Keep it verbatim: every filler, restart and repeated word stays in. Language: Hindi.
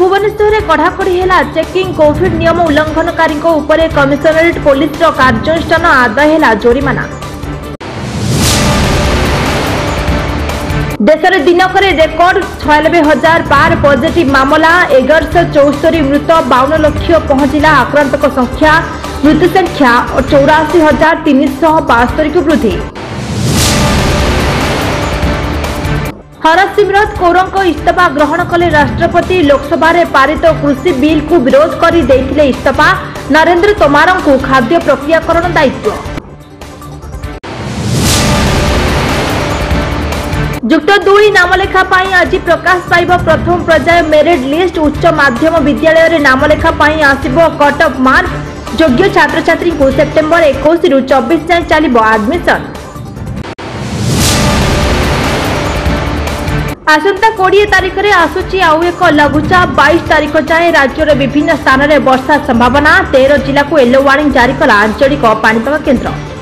भुवनेश्वर में कड़ाकड़ी है चेकिंग कोविड नियम उल्लंघनकारी उपरे कमिशनरेट पुलिस कार्यानुष्ठान आदाय है जोरिमाना। देशर दिनकर रेकर्ड छियानबे हजार बार पॉजिटिव मामला एगारश चौस्तरी मृत बावन लक्ष पहुंचला आक्रांत संख्या मृत्यु संख्या और चौराशी हजार तीन शह बास्तरी को वृद्धि। हरसिमरत कौरों इस्तीफा ग्रहण कले राष्ट्रपति लोकसभा पारित कृषि बिल को विरोध कर देते इस्तीफा। नरेंद्र तोमर को खाद्य प्रक्रियाकरण दायित्व। जुक्त दुई नामलेखा आज प्रकाश पाइब प्रथम पर्याय मेरिट लिस्ट। उच्च माध्यम विद्यालय रे नामलेखा आसिब कट ऑफ मार्क। योग्य छात्र छात्री को सेप्टेम्बर इक्कीस रु चौबीस जाए चलिब एडमिशन। आसंता बीस तारीख रे आसुची आउ एक लघुचाप। बाईस तारीख जाए राज्यर विभिन्न स्थान रे वर्षा संभावना। तेरह जिला को येलो वार्निंग जारी कला आंचलिक पाणिपाग केन्द्र।